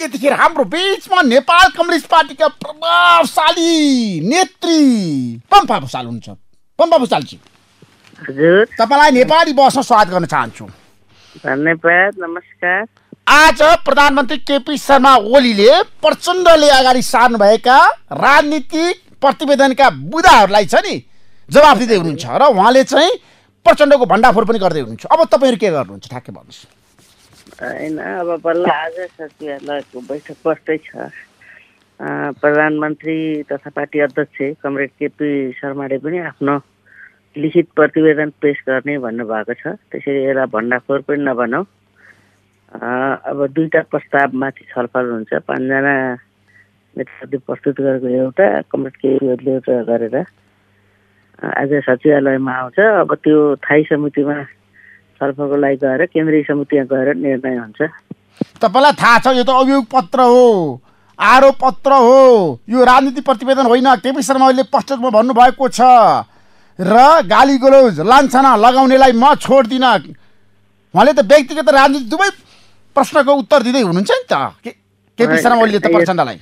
त्यतिखेर हाम्रो बीचमा नेपाल कम्युनिस्ट पार्टीका प्रभावशाली नेत्री पंपा भूषा हुनुहुन्छ। पंपा भूषालजी हजुर, तपाईलाई नेपाली बसमा स्वागत गर्न चाहन्छु। धन्यवाद, नमस्कार। आज प्रधानमन्त्री केपी शर्मा ओलीले प्रचण्डले अगाडि सार्नु भएका राजनीतिक प्रतिवेदनका बुदाहरूलाई छ नि जवाफ दिदै हुनुहुन्छ र उहाँले चाहिँ प्रचण्डको भण्डाफोर पनि गर्दै हुनुहुन्छ। अब तपाईहरु के गर्नुहुन्छ ठ्याक्कै भन्नुस्। हैन, अब बल्ल आज सचिवालयको बैठक बस्दै छ। प्रधानमन्त्री तथा पार्टी अध्यक्ष कमरेड केपी शर्माले पनि आफ्नो लिखित प्रतिवेदन पेश गर्ने भन्नुभएको छ। त्यसैले यसलाई भण्डाफोर पनि नबनाऊ। अब दुईटा प्रस्तावमाथि छलफल हुन्छ। पाँचजना नेताहरूले प्रस्तुत गरेको एउटा, कमरेड केपीहरूले एउटा गरेर आज सचिवालयमा आउँछ। अब त्यो थाई समितिमा छलफलको लागि गएर केन्द्रीय समितिमा गएर निर्णय हुन्छ। तपाईँलाई थाहा छ यो त अभियोग पत्र हो, आरोप पत्र हो, यो राजनीतिक प्रतिवेदन होइन। केपी शर्माले स्पष्टमा भन्नुभएको छ र गाली गलौज लान्छना लगाउनेलाई म छोड्दिनँ। उहाँले त व्यक्तिगत राजनीति दुवै प्रश्नको उत्तर दिँदै हुनुहुन्छ नि त केपी शर्मा ओलीले। त प्रचण्डलाई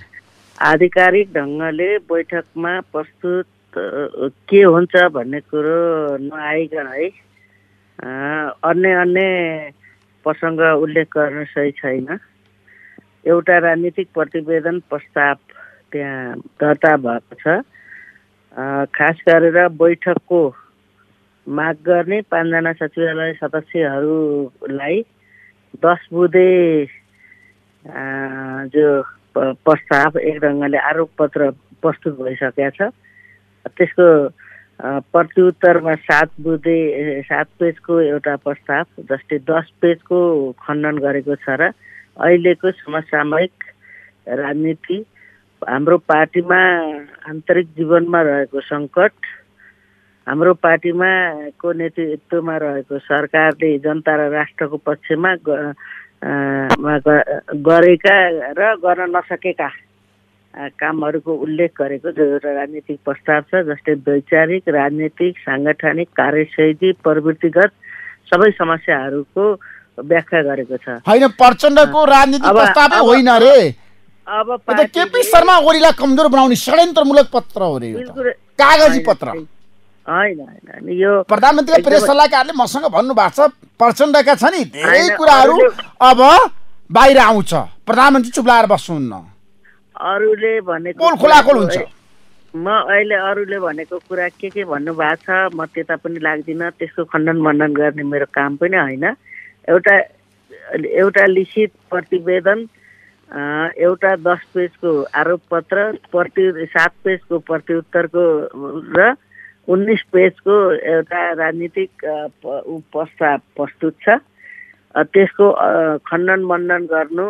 आधिकारिक ढङ्गले बैठकमा प्रस्तुत के हुन्छ भन्ने कुरो नआइकन है अन्य अन्य प्रसङ्ग उल्लेख गर्न सही छैन। एउटा राजनीतिक प्रतिवेदन प्रस्ताव त्यहाँ दर्ता भएको छ। खास गरेर बैठकको माग गर्ने पाँचजना सचिवालय सदस्यहरूलाई 10 बुँदे जो प्रस्ताव एक ढङ्गले आरोप पत्र प्रस्तुत भइसकेको छ। त्यसको प्रत्युत्तरमा 7 पेजको एउटा प्रस्ताव जसले 10 पेजको खण्डन गरेको छ र अहिलेको समसामयिक राजनीति, हाम्रो पार्टीमा आन्तरिक जीवनमा रहेको सङ्कट, हाम्रो पार्टीमा को नेतृत्वमा रहेको सरकारले जनता र राष्ट्रको पक्षमा गरेका र गर्न नसकेका कामहरुको उल्लेख गरेको जो एउटा राजनीतिक प्रस्ताव छ जसले वैचारिक, राजनीतिक, सांगठनिक, कार्यशैली, प्रवृत्तिगत सबै समस्याहरुको व्याख्या गरेको छ। हैन, प्रचण्डको राजनीतिक प्रस्ताव होइन रे। अब केपी शर्मा ओलीलाई कमजोर बनाउने षड्यन्त्रमूलक पत्र हो रे, कागजी पत्र हैन। यो प्रधानमन्त्रीका प्रेस सल्लाहकारले मसँग भन्नु भएको छ प्रचण्डका छ नि धेरै कुराहरु अब बाहिर आउँछ, प्रधानमन्त्री चुप लाएर बस्नुहुन्न। अरूले भनेको म अहिले अरूले भनेको कुरा के भन्नुभएको छ म त्यता पनि लाग्दिनँ। त्यसको खण्डन मण्डन गर्ने मेरो काम पनि होइन। एउटा लिखित प्रतिवेदन, एउटा 10 पेजको आरोप पत्र, 7 पेजको प्रत्युत्तरको र 19 पेजको एउटा राजनीतिक प्रस्ताव प्रस्तुत छ। त्यसको खण्डन मण्डन गर्नु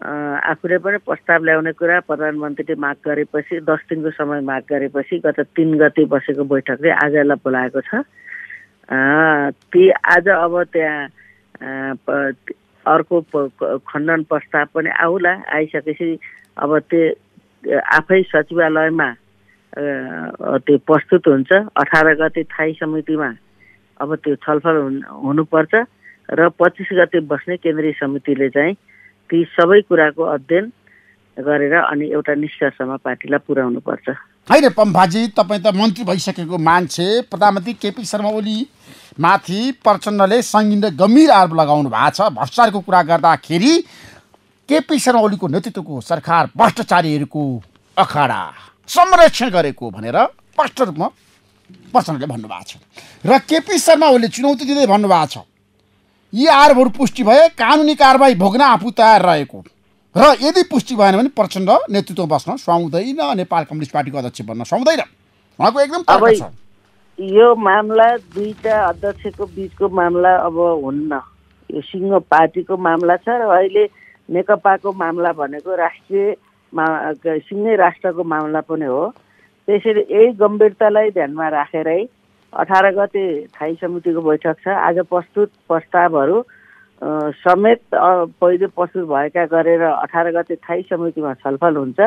आफूले पनि प्रस्ताव ल्याउने कुरा प्रधानमन्त्रीले माग गरेपछि 10 दिनको समय माग गरेपछि गत 3 गते बसेको बैठकले आजलाई बोलाएको छ। आज अब त्यहाँ अर्को खण्डन प्रस्ताव पनि आउला। आइसकेपछि अब त्यो आफै सचिवालयमा त्यो प्रस्तुत हुन्छ। 18 गते थाई समितिमा अब त्यो छलफल हुनुपर्छ र 25 गते बस्ने केन्द्रीय समितिले चाहिँ ती सबै कुराको अध्ययन गरेर अनि एउटा निष्कर्षमा पार्टीलाई पुर्याउनु पर्छ। होइन पम्फाजी, तपाईँ त मन्त्री भइसकेको मान्छे, प्रधानमन्त्री केपी शर्मा ओली माथि प्रचण्डले सङ्गीन गम्भीर आरोप लगाउनु भएको छ। भ्रष्टाचारको कुरा गर्दाखेरि केपी शर्मा ओलीको नेतृत्वको सरकार भ्रष्टाचारीहरूको अखाडा संरक्षण गरेको भनेर स्पष्ट रूपमा प्रचण्डले भन्नुभएको छ र केपी शर्मा ओलीले चुनौती दिँदै भन्नुभएको छ यी आरोपहरू पुष्टि भए कानुनी कारवाही भोग्न आफू तयार रहेको र यदि पुष्टि भएन भने प्रचण्ड नेतृत्व बस्न सुहाउँदैन, नेपाल कम्युनिस्ट पार्टीको अध्यक्ष बन्न सुहाउँदैन। उहाँको एकदम तर्क छ। यो मामला दुईटा अध्यक्षको बीचको मामला अब हुन्न, यो सिङ्गो पार्टीको मामला छ र अहिले नेकपाको मामला भनेको सिङ्गै राष्ट्रको मामला पनि हो। त्यसैले यही गम्भीरतालाई ध्यानमा राखेरै 18 गते थाई समितिको बैठक छ। आज प्रस्तुत प्रस्तावहरू समेत पहिले प्रस्तुत भएका गरेर 18 गते थाई समितिमा छलफल हुन्छ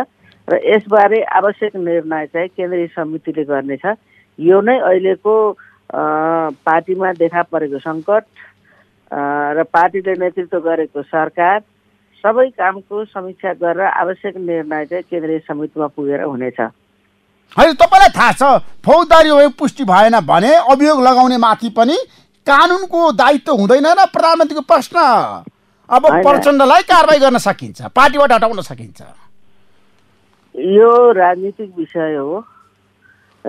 र यसबारे आवश्यक निर्णय चाहिँ केन्द्रीय समितिले गर्नेछ। यो नै अहिलेको पार्टीमा देखा परेको सङ्कट र पार्टीले नेतृत्व गरेको सरकार, सबै कामको समीक्षा गरेर आवश्यक निर्णय चाहिँ केन्द्रीय समितिमा पुगेर हुनेछ। हैन तपाईलाई थाहा छ फौजदारी हो पुष्टि भएन भने अभियोग लगाउने माथि पनि कानुनको दायित्व हुँदैन र प्रधानमन्त्रीको प्रश्न। अब प्रचण्डलाई कारबाही गर्न सकिन्छ, पार्टीबाट हटाउन सकिन्छ। यो राजनीतिक विषय हो,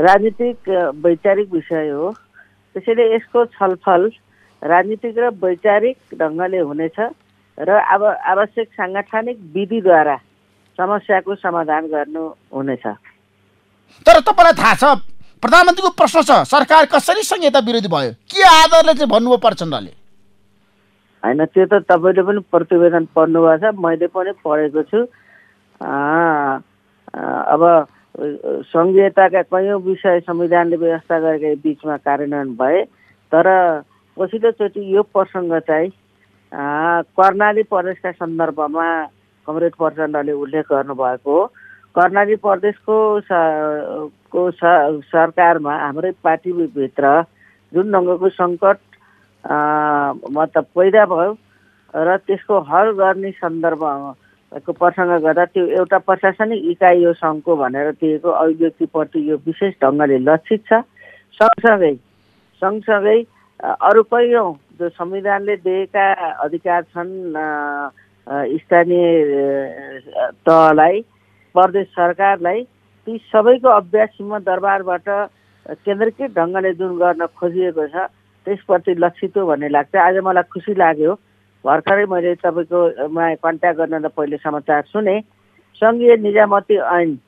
राजनीतिक वैचारिक विषय हो, त्यसैले यसको छलफल राजनीतिक र वैचारिक ढंगले हुनेछ र अब आवश्यक सांगठनिक विधिद्वारा समस्याको समाधान गर्नु हुनेछ। तर तपाईलाई थाहा छ प्रधानमन्त्रीको प्रश्न छ सरकार कसरी संहिता विरोधी भयो, के आधारले चाहिँ भन्नुभयो प्रचण्डले? हैन त्यो त तपाईले पनि प्रतिवेदन पढ्नु भएको छ, मैले पनि पढेको छु। अब संहिताका कयौं विषय संविधानले व्यवस्था गरेकै बीचमा कार्यान्वयन भए, तर पछिल्लोचोटि यो प्रसङ्ग चाहिँ कर्णाली प्रदेशका सन्दर्भमा कमरेड प्रचण्डले उल्लेख गर्नुभएको हो। कर्णाली प्रदेशको सरकारमा हाम्रै पार्टीभित्र जुन ढङ्गको सङ्कट मतलब पैदा भयो र त्यसको हल गर्ने सन्दर्भको प्रसङ्ग गर्दा त्यो एउटा प्रशासनिक इकाइ यो सङ्घको भनेर दिएको अभिव्यक्तिप्रति यो विशेष ढङ्गले लक्षित छ। सँगसँगै अरु कयौं जो संविधानले दिएका अधिकार छन् स्थानीय तहलाई, प्रदेश सरकारलाई, ती सबैको अभ्यास सीमा दरबारबाट केन्द्रीकृत ढङ्गले जुन गर्न खोजिएको छ त्यसप्रति लक्षित हो भन्ने लाग्छ। आज मलाई खुसी लाग्यो, भर्खरै मैले तपाईँकोमा कन्ट्याक्ट गर्न त पहिले समाचार सुने, सङ्घीय निजामती ऐन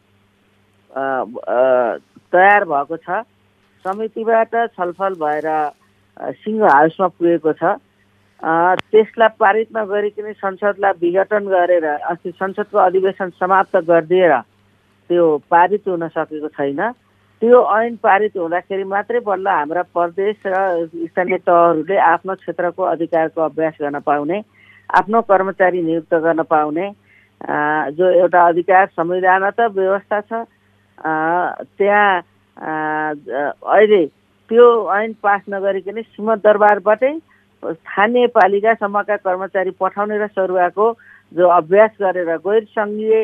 तयार भएको छ, समितिबाट छलफल भएर सिंह हाउसमा पुगेको छ। त्यसलाई पारित नगरिकन संसदलाई विघटन गरेर अस्ति संसदको अधिवेशन समाप्त गरिदिएर त्यो पारित हुन सकेको छैन। त्यो ऐन पारित हुँदाखेरि मात्रै बल्ल हाम्रा प्रदेश र स्थानीय तहहरूले आफ्नो क्षेत्रको अधिकारको अभ्यास गर्न पाउने, आफ्नो कर्मचारी नियुक्त गर्न पाउने जो एउटा अधिकार संविधानत व्यवस्था छ त्यहाँ अहिले त्यो ऐन पास नगरिकन सीमा दरबारबाटै स्थानीय पालिकासम्मका कर्मचारी पठाउने र सरुवाको जो अभ्यास गरेर गैर सङ्घीय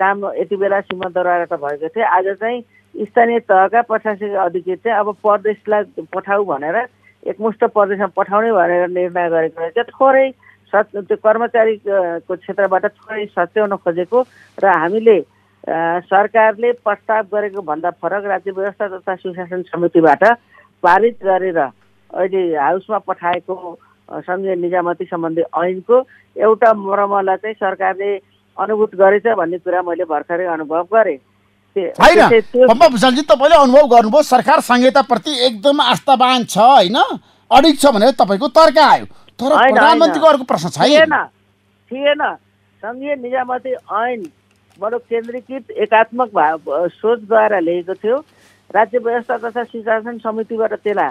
काम यति बेला सीमा दरबार त भएको थियो, आज चाहिँ स्थानीय तहका प्रशासनिक अधिकृत चाहिँ अब प्रदेशलाई पठाऊ भनेर एकमुष्ट प्रदेशमा पठाउने भनेर निर्णय गरेको रहेछ। थोरै त्यो कर्मचारीको क्षेत्रबाट थोरै सच्याउन खोजेको र हामीले सरकारले प्रस्ताव गरेको भन्दा फरक राज्य व्यवस्था तथा सुशासन समितिबाट पारित गरेर अहिले हाउसमा पठाएको सङ्घीय निजामती सम्बन्धी ऐनको एउटा मर्मलाई चाहिँ सरकारले अनुभूत गरेछ भन्ने कुरा मैले भर्खरै अनुभव गरेँ। पम्पा भूषालजी तपाईँले अनुभव गर्नुभयो, सरकार संहिताप्रति एकदम आस्थावान छ होइन, अडिग छ भनेर तपाईँको तर्क आयो, तर प्रधानमन्त्रीको अर्को प्रश्न छैन। थिएन सङ्घीय निजामती ऐन बडो केन्द्रीकृत एकात्मक भाव सोचद्वारा लेखेको थियो, राज्य व्यवस्था तथा सुशासन समितिबाट त्यसलाई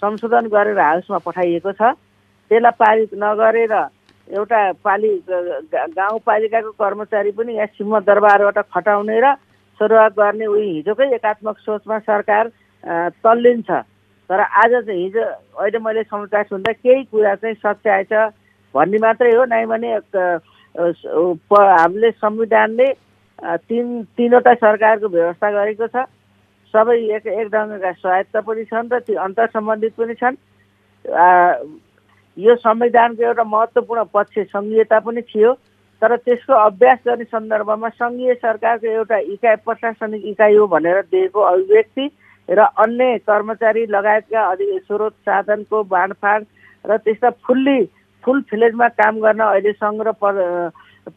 संशोधन गरेर हाउसमा पठाइएको छ। त्यसलाई पारित नगरेर एउटा गाउँपालिकाको कर्मचारी पनि यहाँ सीमा दरबारबाट खटाउने र सुरुवात गर्ने उही हिजोकै एकात्मक सोचमा सरकार तल्लिन्छ। तर आज चाहिँ हिजो अहिले मैले समाचार सुन्दा केही कुरा चाहिँ सच्याएछ भन्ने मात्रै हो, नै भने हामीले संविधानले तीनवटा सरकारको व्यवस्था गरेको छ, सबै एक ढङ्गका स्वायत्त पनि छन् र ती अन्तर्सम्बन्धित पनि छन्। यो संविधानको एउटा महत्त्वपूर्ण पक्ष सङ्घीयता पनि थियो, तर त्यसको अभ्यास गर्ने सन्दर्भमा सङ्घीय सरकारको एउटा इकाइ प्रशासनिक इकाइ हो भनेर दिएको अभिव्यक्ति र अन्य कर्मचारी लगायतका स्रोत साधनको बाँडफाँड र त्यस्ता फुल फिलेजमा काम गर्न अहिले सङ्घ र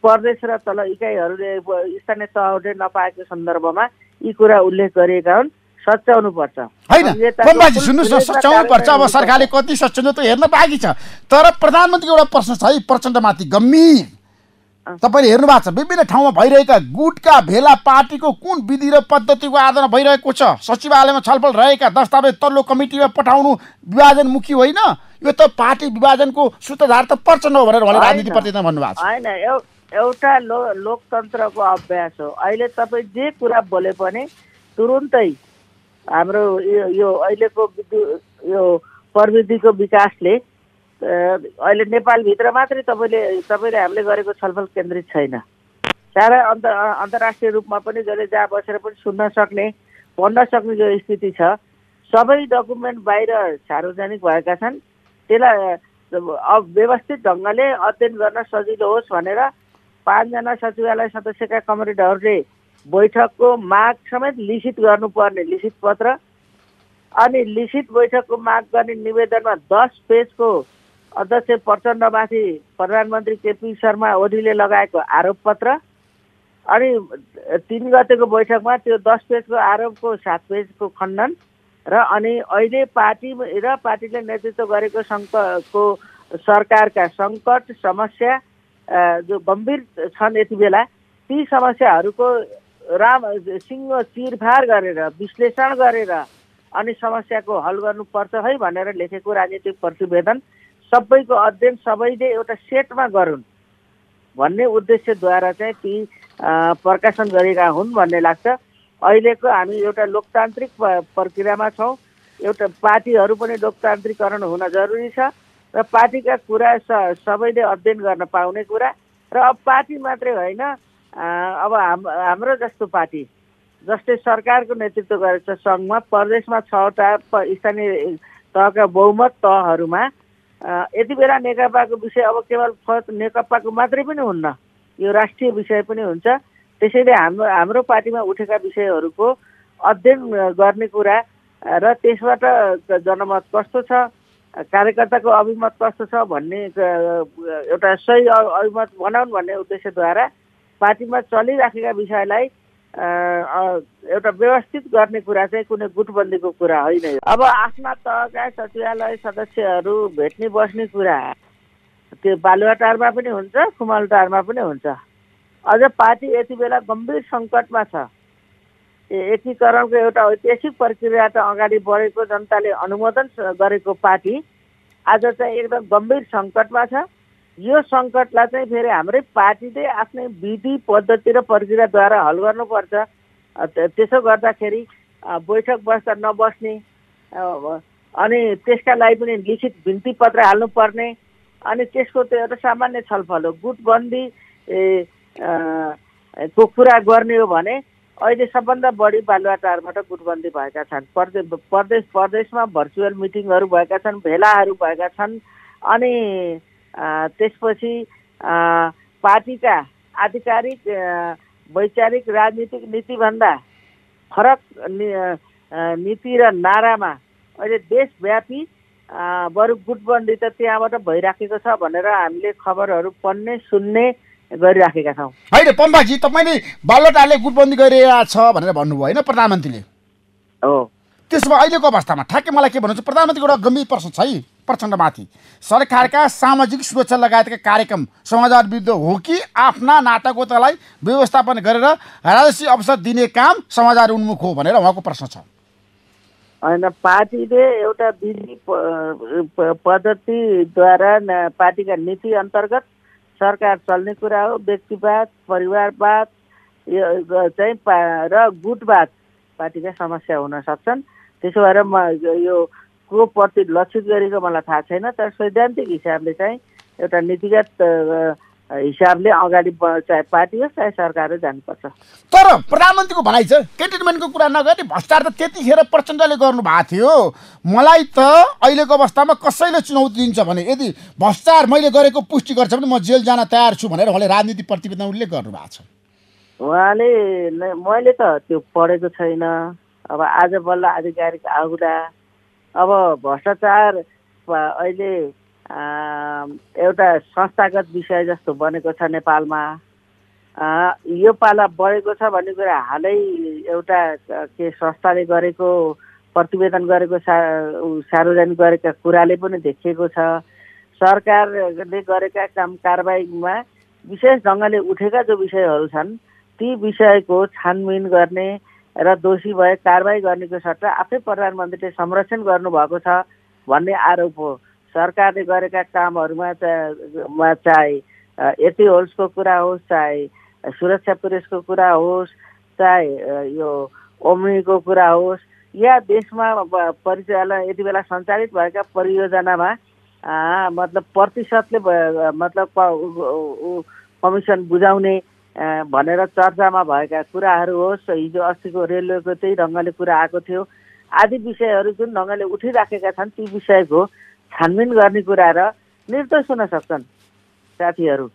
प्रदेश र तल इकाइहरूले स्थानीय तहहरूले नपाएको सन्दर्भमा यी कुरा उल्लेख गरिएका हुन्। सच्याउनु पर्छ अब सरकारले कति सच्याउँछ त हेर्न बाँकी छ। तर प्रधानमन्त्रीको एउटा प्रश्न छ, प्रचण्डमाथि गम्भीर, तपाईँले हेर्नु भएको छ विभिन्न ठाउँमा भइरहेका गुटका भेला पार्टीको कुन विधि र पद्धतिको आधारमा भइरहेको छ, सचिवालयमा छलफल रहेका दस्तावेज तल्लो कमिटीमा पठाउनु विभाजन मुखी होइन, यो त पार्टी विभाजनको सूत्रधार त प्रचण्ड हो भनेर राजनीति प्रतिमा भन्नुभएको छ। एउटा लोकतन्त्रको अभ्यास हो, अहिले तपाईँ जे कुरा बोले पनि तुरुन्तै हाम्रो यो अहिलेको यो प्रविधिको विकासले अहिले नेपालभित्र मात्रै तपाईले हामीले गरेको छलफल केन्द्रित छैन। सारा अन्तर्राष्ट्रिय रूपमा पनि जसले जहाँ बसेर पनि सुन्न सक्ने भन्न सक्ने जो स्थिति छ, सबै डकुमेन्ट बाहिर सार्वजनिक भएका छन्। त्यसलाई अब व्यवस्थित ढंगले अध्ययन गर्न सजिलो होस् भनेर 5 जना सचिवालय सदस्यका कमिटीहरुले बैठकको माग समेत लिखित गर्नुपर्ने लिखित पत्र अनि लिखित बैठकको माग गर्ने निवेदनमा 10 पेजको अध्यक्ष प्रचण्डमाथि प्रधानमन्त्री केपी शर्मा ओलीले लगाएको आरोप पत्र अनि 3 गतेको बैठकमा त्यो 10 पेजको आरोपको 7 पेजको खण्डन र अनि अहिले पार्टी र पार्टीले नेतृत्व गरेको संघको सरकारका संकट समस्या जो गम्भीर छन् यति बेला ती समस्याहरूको सिङ्गो चिरफार गरेर विश्लेषण गरेर अनि समस्याको हल गर्नुपर्छ है भनेर लेखेको राजनीतिक प्रतिवेदन सबैको अध्ययन सबैले एउटा सेटमा गरून् भन्ने उद्देश्यद्वारा चाहिँ ती प्रकाशन गरेका हुन् भन्ने लाग्छ। अहिलेको हामी एउटा लोकतान्त्रिक प्रक्रियामा छौँ, एउटा पार्टीहरू पनि लोकतान्त्रिकरण हुन जरुरी छ र पार्टीका कुरा सबैले अध्ययन गर्न पाउने कुरा र अब पार्टी मात्रै होइन, अब हाम्रो जस्तो पार्टी जसले सरकारको नेतृत्व गरेको छ सङ्घमा प्रदेशमा 6वटा स्थानीय तहका बहुमत तहहरूमा यति बेला नेकपाको विषय अब केवल नेकपाको मात्रै पनि हुन्न, यो राष्ट्रिय विषय पनि हुन्छ। त्यसैले हाम्रो पार्टीमा उठेका विषयहरूको अध्ययन गर्ने कुरा र त्यसबाट जनमत कस्तो छ, कार्यकर्ताको अभिमत कस्तो छ भन्ने एउटा सही अभिमत बनाउनु भन्ने उद्देश्यद्वारा पार्टीमा चलिराखेका विषयलाई एउटा व्यवस्थित गर्ने कुरा चाहिँ कुनै गुटबन्दीको कुरा होइन। अब आफ्ना तहका सचिवालय सदस्यहरू भेट्ने बस्ने कुरा त्यो बालुवाटारमा पनि हुन्छ, खुमलटारमा पनि हुन्छ। अझ पार्टी यति बेला गम्भीर सङ्कटमा छ, एकीकरणको एउटा ऐतिहासिक प्रक्रिया त अगाडि बढेको जनताले अनुमोदन गरेको पार्टी आज चाहिँ एकदम गम्भीर सङ्कटमा छ। यो सङ्कटलाई चाहिँ फेरि हाम्रै पार्टीले आफ्नै विधि पद्धति र प्रक्रियाद्वारा हल गर्नुपर्छ। त्यसो गर्दाखेरि बैठक बस्दा नबस्ने अनि त्यसका लागि पनि लिखित बिन्ती पत्र हाल्नुपर्ने अनि त्यसको त्यो एउटा सामान्य छलफल हो। गुटबन्दी को कुरा गर्ने हो भने अहिले सबभन्दा बढी बालुवाटारबाट गुटबन्दी भएका छन्। प्रदेशमा भर्चुअल मिटिङहरू भएका छन्, भेलाहरू भएका छन् अनि त्यसपछि पार्टीका आधिकारिक वैचारिक राजनीतिक नीतिभन्दा फरक नीति र नारामा अहिले देशव्यापी बरु गुटबन्दी त त्यहाँबाट भइराखेको छ भनेर हामीले खबरहरू पढ्ने सुन्ने गरिराखेका छौँ। होइन पम्पाजी, तपाईँले बालुवाटारले गुटबन्दी गरिरहेको छ भनेर भन्नुभयो होइन प्रधानमन्त्रीले? हो। त्यसमा अहिलेको अवस्थामा ठ्याक्कै मलाई के भन्नुहुन्छ? प्रधानमन्त्रीको एउटा गम्भीर प्रश्न छ है प्रचण्डमाथि, सरकारका सामाजिक सुरक्षा लगायतका कार्यक्रम समाजवाद विरुद्ध हो कि आफ्ना नातागोतालाई व्यवस्थापन गरेर राजस्व अवसर दिने काम समाजवाद उन्मुख हो भनेर उहाँको प्रश्न छ। होइन, पार्टीले एउटा विधि पद्धतिद्वारा पार्टीका नीति अन्तर्गत सरकार चल्ने कुरा हो। व्यक्तिवाद, परिवारवाद चाहिँ र गुटवाद पार्टीका समस्या हुन सक्छन्। त्यसो भएर म यो को प्रति लक्षित गरेको मलाई थाहा छैन, तर सैद्धान्तिक हिसाबले चाहिँ एउटा नीतिगत हिसाबले अगाडि चाहे पार्टी होस् चाहे सरकार हो जानुपर्छ। तर प्रधानमन्त्रीको भनाइ छ केन्टनमेन्टको कुरा नगरी भ्रष्टाचार त त्यतिखेर प्रचण्डले गर्नुभएको थियो, मलाई त अहिलेको अवस्थामा कसैले चुनौती दिन्छ भने यदि भ्रष्टाचार मैले गरेको पुष्टि गर्छ भने म जेल जान तयार छु भनेर उहाँले राजनीतिक प्रतिवेदन उल्लेख गर्नुभएको छ। उहाँले मैले त त्यो पढेको छैन, अब आज बल्ल आधिकारिक आउँदा अब भ्रष्टाचार अहिले एउटा संस्थागत विषय जस्तो बनेको छ नेपालमा। यो पाला बढेको छ भन्ने कुरा हालै एउटा के संस्थाले गरेको प्रतिवेदन गरेको सार्वजनिक गरेका कुराले पनि देखिएको छ। सरकारले गरेका काम कारबाहीमा विशेष ढङ्गले उठेका जो विषयहरू छन् ती विषयको छानबिन गर्ने र दोषी भए कारवाही गर्नेको सट्टा आफै प्रधानमन्त्रीले संरक्षण गर्नुभएको छ भन्ने आरोप हो। सरकारले गरेका कामहरूमा चाहे एटी होल्सको कुरा होस्, चाहे सुरक्षा पुलिसको कुरा होस्, चाहे यो ओम्नीको कुरा होस् या देशमा परिचालन यति बेला सञ्चालित भएका परियोजनामा मतलब प्रतिशतले मतलब कमिसन बुझाउने भनेर चर्चामा भएका कुराहरू होस्, हिजो अस्तिको रेलवेको त्यही ढङ्गले कुरा आएको थियो आदि विषयहरू जुन ढङ्गले उठिराखेका छन् ती विषयको छानबिन गर्ने कुरा र निर्दोष हुन सक्छन् साथीहरू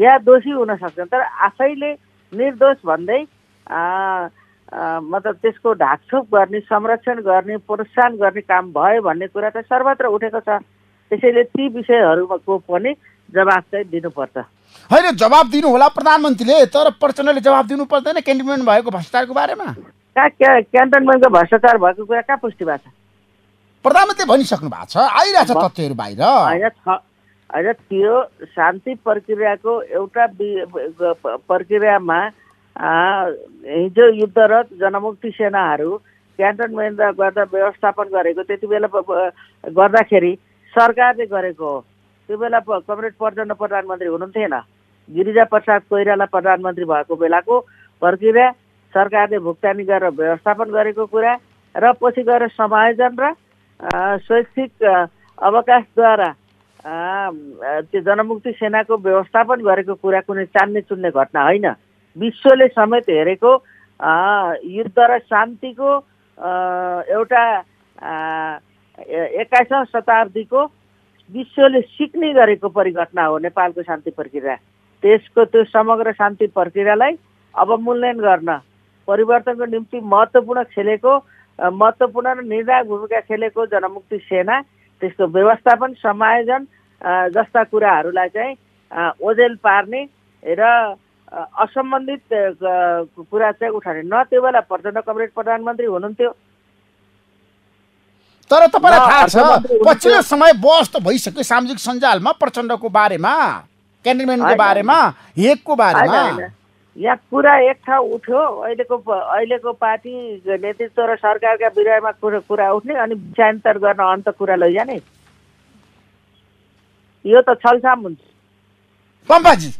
या दोषी हुन सक्छन्, तर आफैले निर्दोष भन्दै मतलब त्यसको ढाकछोप गर्ने, संरक्षण गर्ने, प्रोत्साहन गर्ने काम भयो भन्ने कुरा त सर्वत्र उठेको छ। त्यसैले ती विषयहरूको पनि जवाब चाहिँ दिनुपर्छ। हैन जवाब दिनु होला प्रधानमन्त्रीले, तर प्रचण्डले जवाब दिनु पर्दैन क्यान्टोनमेन्ट भएको भ्रष्टाचारको बारेमा। क्यान्टोनमेन्टको भ्रष्टाचार भएको कुरा कहाँ पुष्टि भएको छ? प्रधानमन्त्रीले भनिसक्नु भएको छ, आइरहेछ तथ्यहरू बाहिर। हैन त्यो शान्ति प्रक्रियाको एउटा प्रक्रियामा हिजो युद्धरत जनमुक्ति सेनाहरू क्यान्टोनमेन्ट व्यवस्थापन गरेको त्यति बेला गर्दाखेरि सरकारले गरेको हो। त्यो बेला कमरेड प्रचण्ड प्रधानमन्त्री हुनुहुन्थेन, गिरिजा प्रसाद कोइराला प्रधानमन्त्री भएको बेलाको प्रक्रिया सरकारले भुक्तानी गरेर व्यवस्थापन गरेको कुरा र पछि गएर समायोजन र शैक्षिक अवकाशद्वारा त्यो जनमुक्ति सेनाको व्यवस्थापन गरेको कुरा कुनै चान्ने चुन्ने घटना होइन। विश्वले समेत हेरेको युद्ध र शान्तिको एउटा 21औं शताब्दीको विश्वले सिक्ने गरेको परिघटना हो नेपालको शान्ति प्रक्रिया। त्यसको त्यो समग्र शान्ति प्रक्रियालाई अवमूल्यन गर्न परिवर्तनको निम्ति महत्त्वपूर्ण खेलेको महत्त्वपूर्ण र निर्णायक भूमिका खेलेको जनमुक्ति सेना त्यसको व्यवस्थापन समायोजन जस्ता कुराहरूलाई चाहिँ ओझेल पार्ने र असम्बन्धित कुरा चाहिँ उठाउने न त्यो बेला प्रचण्ड कमरेड प्रधानमन्त्री हुनुहुन्थ्यो। तर तपाईँलाई थाहा छ पछिल्लो समय बहस त भइसक्यो सामाजिक सञ्जालमा प्रचण्डको बारेमा, क्यान्टोनमेन्टको बारेमा, एकको बारेमा। यहाँ कुरा एक ठाउँ उठ्यो, अहिलेको पार्टी नेतृत्व र सरकारका विषयमा कुरा उठ्ने अनि विषयान्तर गर्न अन्त कुरा लैजाने, यो त छलछाम हुन्छ। पम्पाजी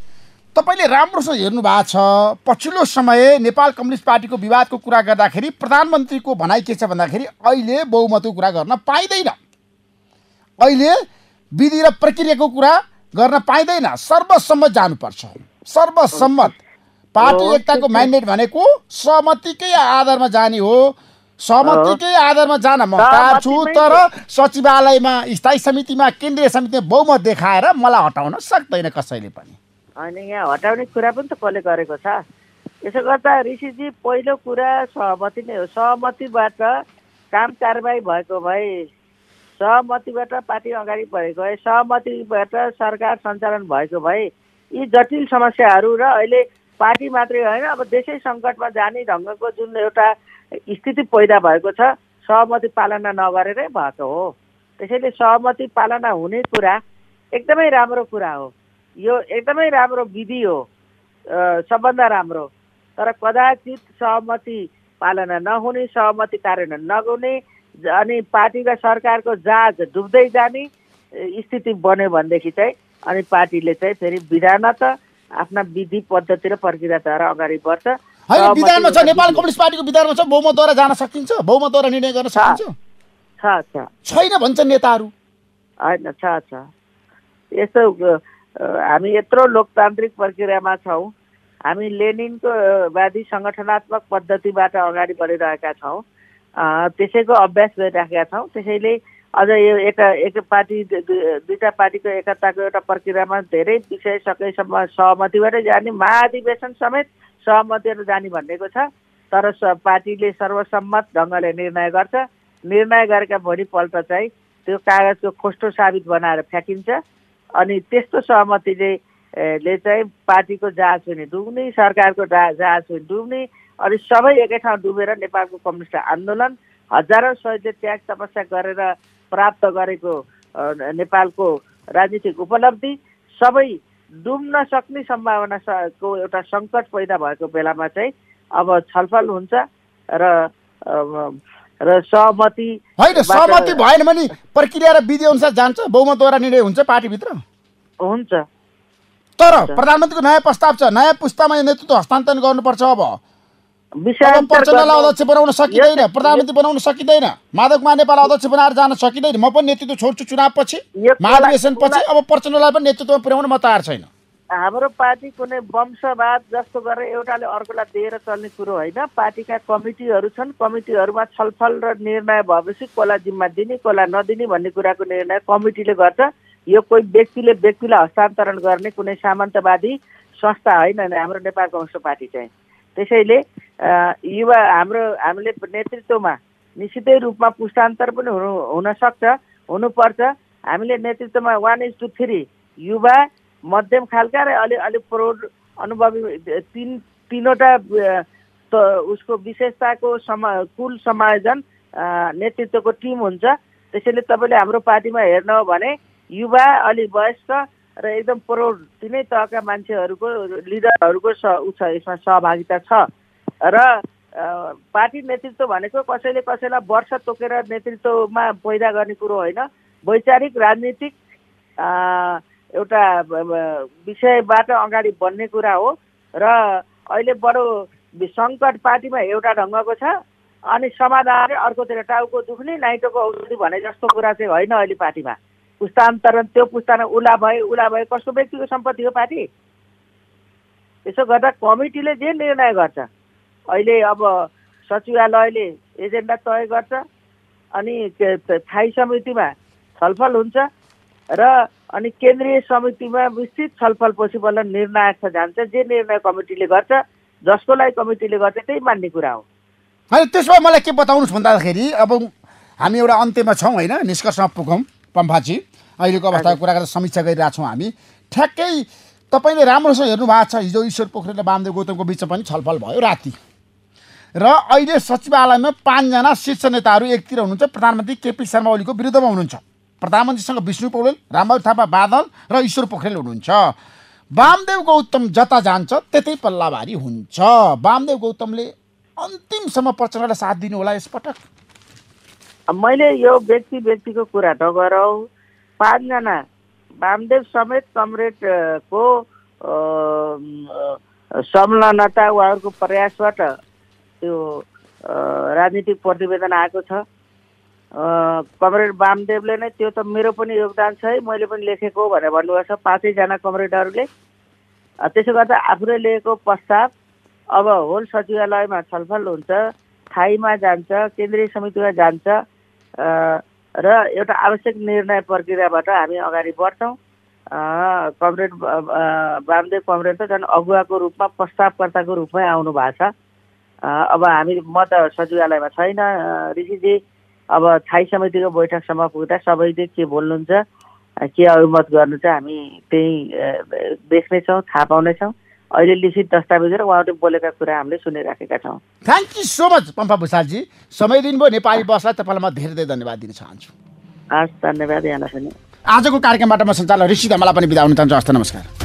तपाईले राम्रोसँग हेर्नु भएको छ, पछिल्लो समय नेपाल कम्युनिस्ट पार्टीको विवादको कुरा गर्दाखेरि प्रधानमन्त्रीको भनाइ के छ भन्दाखेरि अहिले बहुमतको कुरा गर्न पाइँदैन, अहिले विधि र प्रक्रियाको कुरा गर्न पाइँदैन, सर्वसम्मत जानुपर्छ। सर्वसम्मत पार्टी एकताको म्यान्डेट भनेको सहमतिकै आधारमा जाने हो। सहमतिकै आधारमा जान म तयार छु, तर सचिवालयमा, स्थायी समितिमा, केन्द्रीय समितिमा बहुमत देखाएर मलाई हटाउन सक्दैन कसैले पनि। होइन, यहाँ हटाउने कुरा पनि त कसले गरेको छ? यसो गर्दा ऋषिजी पहिलो कुरा सहमति नै हो। सहमतिबाट काम कारबाही भएको भए, सहमतिबाट पार्टी अगाडि बढेको भए, सहमतिबाट सरकार सञ्चालन भएको भए यी जटिल समस्याहरू र अहिले पार्टी मात्रै होइन अब देशै सङ्कटमा जाने ढङ्गको जुन एउटा स्थिति पैदा भएको छ सहमति पालना नगरेरै भएको हो। त्यसैले सहमति पालना हुने कुरा एकदमै राम्रो कुरा हो, यो एकदमै राम्रो विधि हो, सबभन्दा राम्रो। तर कदाचित सहमति पालना नहुने, सहमति कार्यान्वयन नगर्ने अनि पार्टी र सरकारको जाज डुब्दै जाने स्थिति बन्यो भनेदेखि चाहिँ अनि पार्टीले चाहिँ फेरि विधानत आफ्ना विधि पद्धति र प्रक्रियाद्वारा अगाडि बढ्छ। विधानमा छ, नेपाल कम्युनिस्ट पार्टीको विधानमा छ बहुमतद्वारा जान सकिन्छ, बहुमतद्वारा निर्णय गर्न सकिन्छ छैन भन्छ नेताहरू। होइन छ यस्तो, हामी यत्रो लोकतान्त्रिक प्रक्रियामा छौँ, हामी लेनिनको वादी सङ्गठनात्मक पद्धतिबाट अगाडि बढिरहेका छौँ, त्यसैको अभ्यास गरिराखेका छौँ। त्यसैले अझ यो एक पार्टी दुईटा पार्टीको एकताको एउटा प्रक्रियामा धेरै विषय सकेसम्म सहमतिबाट जाने, महाधिवेशन समेत सहमतिहरू जाने भनेको छ। तर पार्टीले सर्वसम्मत ढङ्गले निर्णय गर्छ, निर्णय गरेका भोलिपल्ट चाहिँ त्यो कागजको खोस्टो साबित बनाएर फ्याँकिन्छ अनि त्यस्तो सहमतिले चाहिँ पार्टीको जाँच हुने डुब्ने, सरकारको जाँच हुने डुब्ने अनि सबै एकै ठाउँ डुबेर नेपालको कम्युनिस्ट आन्दोलन हजारौँ शहीदले त्याग तपस्या गरेर प्राप्त गरेको नेपालको राजनीतिक उपलब्धि सबै डुब्न सक्ने सम्भावनाको एउटा सङ्कट पैदा भएको बेलामा चाहिँ अब छलफल हुन्छ र सहमति होइन, सहमति भएन भने प्रक्रिया र विधि अनुसार जान्छ, बहुमतद्वारा निर्णय हुन्छ पार्टीभित्र हुन्छ। तर प्रधानमन्त्रीको नयाँ प्रस्ताव छ, नयाँ पुस्तामा नेतृत्व हस्तान्तरण गर्नुपर्छ। अब चन्दनलाई अध्यक्ष बनाउन सकिँदैन, प्रधानमन्त्री बनाउन सकिँदैन, माधवकुमार नेपाल अध्यक्ष बनाएर जान सकिँदैन। म पनि नेतृत्व छोड्छु चुनावपछि, महाधिवेशनपछि। अब प्रचण्डलाई पनि नेतृत्वमा पुर्याउन म तयार छैन। हाम्रो पार्टी कुनै वंशवाद जस्तो गरेर एउटाले अर्कोलाई दिएर चल्ने कुरो होइन। पार्टीका कमिटीहरू छन्, कमिटीहरूमा छलफल र निर्णय भएपछि कसलाई जिम्मा दिने कसलाई नदिने भन्ने कुराको निर्णय कमिटीले गर्छ। यो कोही व्यक्तिले व्यक्तिलाई हस्तान्तरण गर्ने कुनै सामन्तवादी संस्था होइन हाम्रो नेपाल कङ्ग्रेस पार्टी चाहिँ। त्यसैले युवा हामीले नेतृत्वमा निश्चितै रूपमा पुस्तान्तर पनि हुनसक्छ, हुनुपर्छ। हामीले नेतृत्वमा 1:3 युवा मध्यम खालका र अलिक प्रौढ अनुभवी तीनवटा उसको विशेषताको कुल समायोजन नेतृत्वको टिम हुन्छ। त्यसैले तपाईँले हाम्रो पार्टीमा हेर्नु हो भने युवा अलि वयस्क र एकदम प्रौढ तिनै तहका मान्छेहरूको लिडरहरूको यसमा सहभागिता छ। र पार्टी नेतृत्व भनेको कसैले कसैलाई वर्ष तोकेर नेतृत्वमा पैदा गर्ने कुरो होइन। वैचारिक राजनीतिक एउटा विषयबाट अगाडि बढ्ने कुरा हो। र अहिले बडो सङ्कट पार्टीमा एउटा ढङ्गको छ अनि समाधान अर्कोतिर टाउको दुख्ने नाइटोको औषधि भने जस्तो कुरा चाहिँ होइन। अहिले पार्टीमा पुस्तान्तरण त्यो पुस्तामा उला भयो कसको व्यक्तिको सम्पत्ति हो पार्टी? यसो गर्दा कमिटीले जे निर्णय गर्छ, अहिले अब सचिवालयले एजेन्डा तय गर्छ अनि स्थायी समितिमा छलफल हुन्छ र अनि केन्द्रीय समितिमा विस्तृत छलफलपछि बल्ल निर्णायक जान्छ। जे निर्णय कमिटीले गर्छ, जसको लागि कमिटीले गर्छ त्यही मान्ने कुरा हो। होइन, त्यसमा मलाई के बताउनुहोस् भन्दाखेरि अब हामी एउटा अन्त्यमा छौँ होइन, निष्कर्षमा पुगौँ। पम्फाजी, अहिलेको अवस्थाको कुरा गर्दा समीक्षा गरिरहेको छौँ हामी। ठ्याक्कै तपाईँले राम्रोसँग हेर्नु भएको छ, हिजो ईश्वर पोखरेल र बामदेव गौतमको बिचमा पनि छलफल भयो राति, र अहिले सचिवालयमा 5जना शीर्ष नेताहरू एकतिर हुनुहुन्छ। प्रधानमन्त्री केपी शर्मा ओलीको विरुद्धमा हुनुहुन्छ, प्रधानमन्त्रीसँग विष्णु पौडेल, रामबल थापा बादल र ईश्वर पोखरेल हुनुहुन्छ। बामदेव गौतम जता जान्छ त्यतै पल्लाबारी हुन्छ। बामदेव गौतमले अन्तिमसम्म प्रचण्डलाई साथ दिनु होला यसपटक? मैले यो व्यक्तिको कुरा नगरौँ। 5जना बामदेव समेत कमरेडको संलग्नता उहाँहरूको प्रयासबाट त्यो राजनीतिक प्रतिवेदन आएको छ। कमरेड बामदेवले नै त्यो त मेरो पनि योगदान छ है, मैले पनि लेखेको भनेर भन्नुभएको छ 5जना कमरेडहरूले। त्यसो गर्दा आफूले लिएको प्रस्ताव अब होल सचिवालयमा छलफल हुन्छ, थाईमा जान्छ, केन्द्रीय समितिमा जान्छ र एउटा आवश्यक निर्णय प्रक्रियाबाट हामी अगाडि बढ्छौँ। कमरेड बामदेव कमरेड त झन् अगुवाको रूपमा प्रस्तावकर्ताको रूपमै आउनु भएको छ। अब म त सचिवालयमा छैन ऋषिजी, अब थाई समितिको बैठकसम्म पुग्दा सबैले के बोल्नुहुन्छ के अभिमत गर्नुहुन्छ हामी त्यही देख्नेछौँ, थाहा पाउनेछौँ। अहिले लिखित दस्तावेज र उहाँहरूले बोलेका कुरा हामीले सुनिराखेका छौँ। Thank you so much Pampa Bhushaji, समय दिनुभयो नेपाली बसलाई। तपाईँलाई म धेरै धेरै धन्यवाद दिन चाहन्छु। हस्, धन्यवाद यहाँलाई पनि। आजको कार्यक्रमबाट म सञ्चालक ऋषि धमला पनि बिदा हुन चाहन्छु। हस्, नमस्कार।